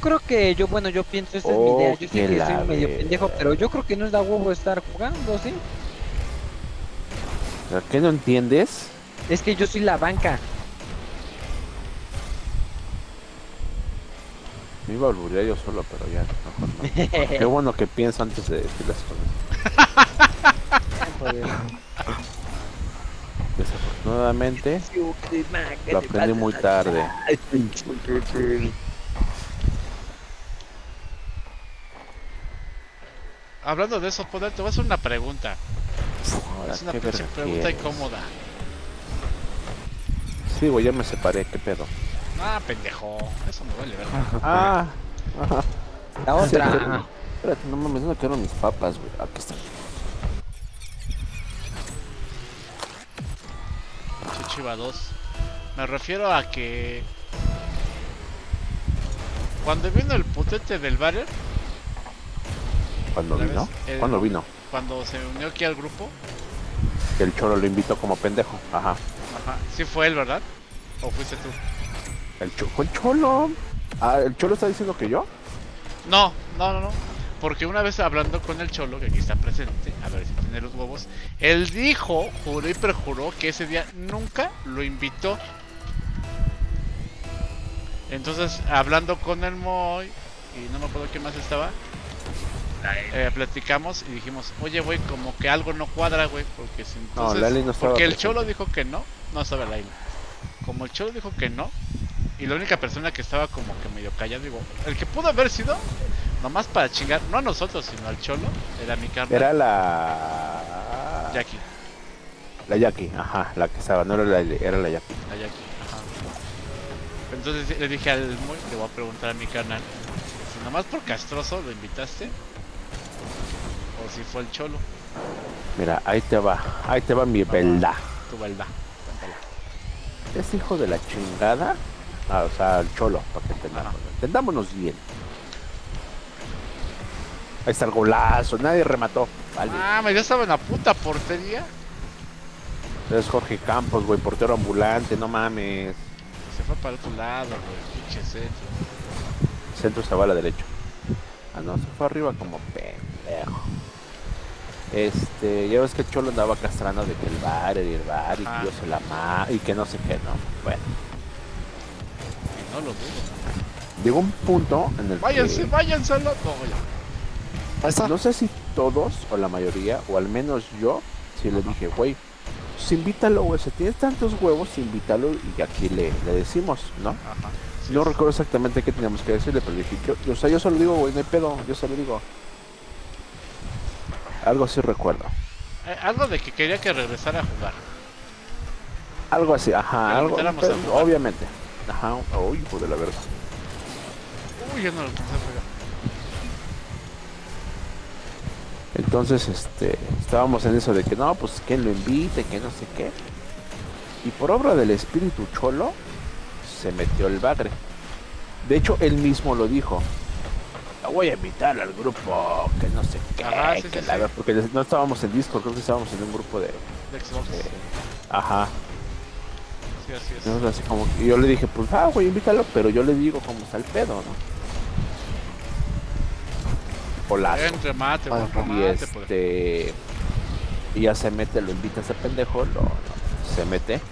creo que yo, bueno, yo pienso, esa es mi idea. Yo sé que soy medio pendejo, pero yo creo que no es da huevo estar jugando, ¿sí? ¿Pero qué no entiendes? Es que yo soy la banca. Me iba a burlar yo solo, pero ya mejor no. Qué bueno que pienso antes de decir las cosas. Desafortunadamente lo aprendí muy tarde. Hablando de eso, Poder, te voy a hacer una pregunta. Ahora, es una pregunta incómoda. Sí, güey, ya me separé, qué pedo. Ah, pendejo, eso me duele, ¿verdad? Ah, ajá. La otra. Espérate, no mames, no quiero mis papas, güey. Aquí están. Chichiba 2. Me refiero a que cuando vino el putete del barrio. ¿Cuándo vino? ¿Cuándo vino? Cuando se unió aquí al grupo. El Cholo lo invitó como pendejo. Ajá. Ajá. Sí fue él, ¿verdad? ¿O fuiste tú? Fue el Cholo. Ah, ¿el Cholo está diciendo que yo? No, no, no, no. Porque una vez hablando con el Cholo, que aquí está presente, a ver si tiene los huevos, él dijo, juró y perjuró que ese día nunca lo invitó. Entonces, hablando con el Moy, y no me acuerdo quién más estaba, platicamos y dijimos, oye, güey, como que algo no cuadra, güey, porque si entonces, no, Lali no estaba porque el Cholo dijo que no, no estaba Lali. Como el Cholo dijo que no, y la única persona que estaba como que medio callada, digo, el que pudo haber sido, nomás para chingar, no a nosotros, sino al Cholo, era mi carnal. Era la... Jackie. La Jackie, ajá, la que estaba, no era la, era la Jackie. La Jackie, ajá. Entonces le dije al Moy, le voy a preguntar a mi carnal, si nomás por castroso lo invitaste, o si fue el Cholo. Mira, ahí te va mi verdad. Tu verdad. Es hijo de la chingada, ah, o sea, el Cholo, para que entendamos. Entendámonos bien. Ahí está el golazo, nadie remató. Vale. Ah, me ya estaba en la puta portería. Es Jorge Campos, güey, portero ambulante, no mames. Se fue para el otro lado, güey, pinche centro. El centro se va a la derecha. Ah, no, se fue arriba como pendejo. Ya ves que el Cholo andaba castrando de que el bar, y que yo se la ma... y que no sé qué, ¿no? Bueno. Y no lo dudo. Llegó un punto en el váyanse, que... váyanse, loco, güey. No sé si todos, o la mayoría, o al menos yo, si le dije, güey, pues invítalo, güey, si tienes tantos huevos, invítalo, y aquí le decimos, ¿no? Ajá. Sí, no recuerdo exactamente qué teníamos que decirle, pero dije, yo, o sea, yo se lo digo, güey, no hay pedo, yo se lo digo. Algo así recuerdo. Algo de que quería que regresara a jugar. Algo así, ajá. Algo, pero, obviamente. Ajá. Uy, hijo de la verga. Uy, yo no lo pensé pegar. Entonces, estábamos en eso de que no, pues que lo invite, que no sé qué. Y por obra del espíritu Cholo, se metió el bagre. De hecho, él mismo lo dijo. La voy a invitar al grupo, que no sé qué, ajá, sí, que sí, la sí. Porque no estábamos en Discord, creo que estábamos en un grupo de Xbox. Ajá. Sí, así es. Entonces, así como, y yo le dije, pues, ah, güey, invítalo, pero yo le digo cómo está el pedo, ¿no? Hola. Entre mate, remate, y ya se mete, lo invita a ese pendejo, no, se mete.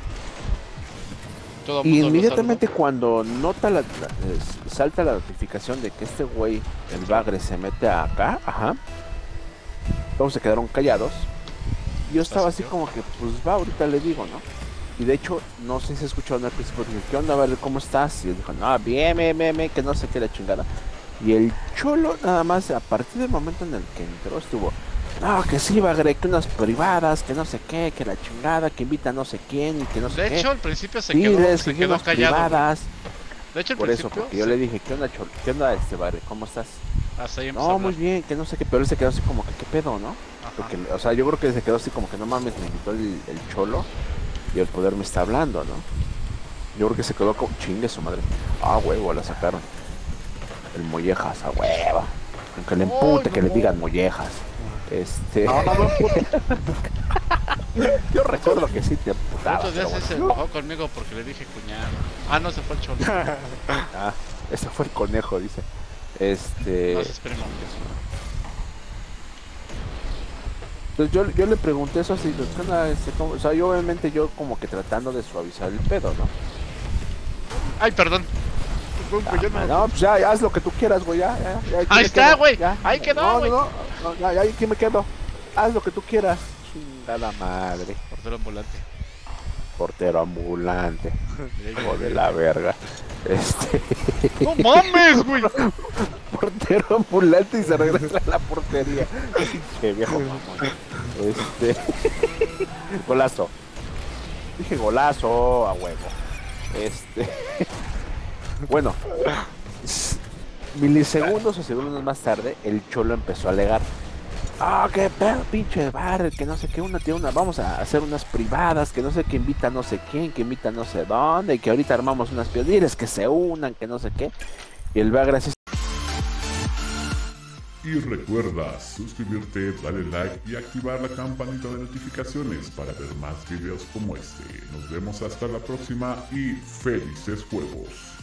Y inmediatamente cuando nota salta la notificación de que este güey, el bagre, se mete acá, ajá, todos se quedaron callados. Yo estaba así como que, pues va, ahorita le digo, ¿no? Y de hecho, no sé si escucharon al principio, dije, ¿qué onda, vale? ¿Cómo estás? Y él dijo, no, bien, bien, bien, que no sé qué, la chingada. Y el Cholo nada más, a partir del momento en el que entró, estuvo, no, que sí, bagre, que unas privadas, que no sé qué, que la chingada, que invita a no sé quién, y que no sé qué. De hecho, al principio se quedó callado. Privadas. De hecho, al principio... Por eso, porque yo le dije, ¿qué onda, Cholo? ¿Qué onda, bagre? ¿Cómo estás? Hasta ahí empezó. No, muy bien, que no sé qué, pero él se quedó así como que, ¿qué pedo, no? Porque, o sea, yo creo que se quedó así como que, no mames, me quitó el Cholo y el Poder me está hablando, ¿no? Yo creo que se quedó como, chingue su madre. Ah, huevo, la sacaron. El Mollejas, a hueva. Aunque le empute, que le digan Mollejas. No, no, no. Yo recuerdo que sí te emputaba. Otros días se enojó conmigo porque le dije cuñado. Ah, no, se fue el Cholo. Ah, Ese fue el conejo, dice. Nos esperemos. Entonces yo le pregunté eso así, o sea, yo obviamente como que tratando de suavizar el pedo, ¿no? Ay, perdón. No, pues ya, haz lo que tú quieras, güey, ya. Ahí está, güey. Ahí quedó, güey. No, ya, aquí me quedo. Haz lo que tú quieras. Chinga la madre. Portero ambulante. Portero ambulante. Hijo de la verga. ¡No mames, güey! Portero ambulante y se regresa a la portería. Qué viejo mamón. Golazo. Dije golazo, a huevo. Bueno, milisegundos o segundos más tarde, el Cholo empezó a alegar: ah, qué pedo, pinche bar, que no sé qué, vamos a hacer unas privadas, que no sé qué, invita no sé quién, que invita no sé dónde, y que ahorita armamos unas piedras, que se unan, que no sé qué. Y el Bagra sí. Y recuerda suscribirte, darle like y activar la campanita de notificaciones para ver más videos como este. Nos vemos hasta la próxima y felices juegos.